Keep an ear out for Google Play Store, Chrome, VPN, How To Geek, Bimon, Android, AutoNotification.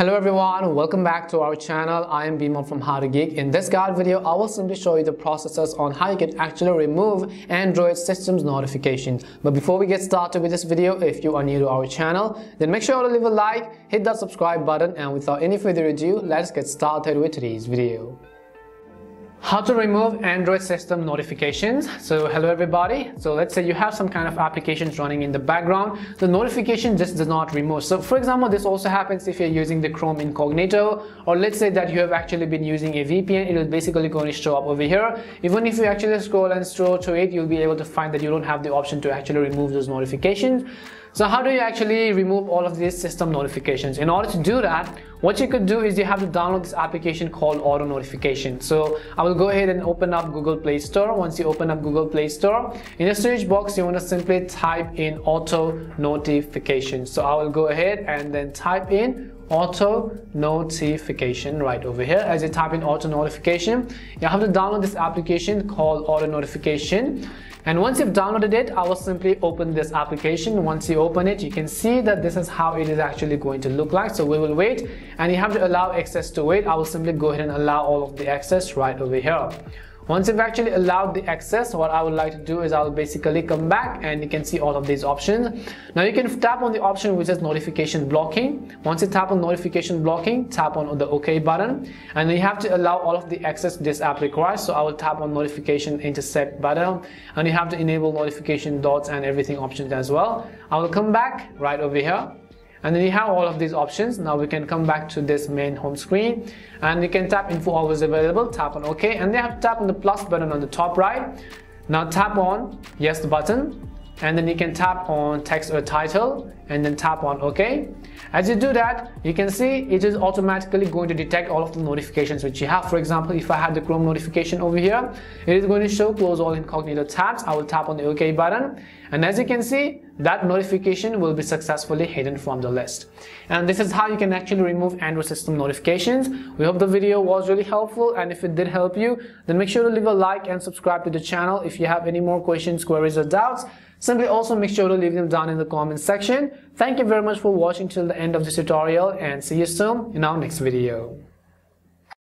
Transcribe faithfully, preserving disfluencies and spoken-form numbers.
Hello everyone, welcome back to our channel. I am Bimon from How To Geek. In this guide video, I will simply show you the processes on how you can actually remove Android systems notifications. But before we get started with this video, if you are new to our channel, then make sure to leave a like, hit that subscribe button, and without any further ado, let's get started with today's video. How to remove Android system notifications. So hello everybody. So let's say you have some kind of applications running in the background. The notification just does not remove. So for example, this also happens if you're using the Chrome incognito, or let's say that you have actually been using a V P N, it will basically going to show up over here. Even if you actually scroll and scroll through it, you'll be able to find that you don't have the option to actually remove those notifications. So how do you actually remove all of these system notifications? In order to do that, what you could do is you have to download this application called AutoNotification. So I will go ahead and open up Google Play Store. Once you open up Google Play Store, in the search box, you want to simply type in AutoNotification. So I will go ahead and then type in AutoNotification right over here. As you type in AutoNotification, you have to download this application called AutoNotification. And once you've downloaded it, I will simply open this application. Once you open it, you can see that this is how it is actually going to look like. So we will wait, and you have to allow access to it. I will simply go ahead and allow all of the access right over here. Once you've actually allowed the access, what I would like to do is I will basically come back, and you can see all of these options. Now you can tap on the option which is notification blocking. Once you tap on notification blocking, tap on the OK button, and you have to allow all of the access this app requires. So I will tap on notification intercept button, and you have to enable notification dots and everything options as well. I will come back right over here. And then you have all of these options. Now we can come back to this main home screen, and you can tap info hours available, tap on OK, and then you have to tap on the plus button on the top right. Now tap on yes button, and then you can tap on text or title, and then tap on OK. As you do that, you can see it is automatically going to detect all of the notifications which you have. For example, if I had the Chrome notification over here, it is going to show close all incognito tabs. I will tap on the OK button, and as you can see, that notification will be successfully hidden from the list. And this is how you can actually remove Android system notifications. We hope the video was really helpful, and if it did help you, then make sure to leave a like and subscribe to the channel. If you have any more questions, queries or doubts, simply also make sure to leave them down in the comment section. Thank you very much for watching till the end of this tutorial, and see you soon in our next video.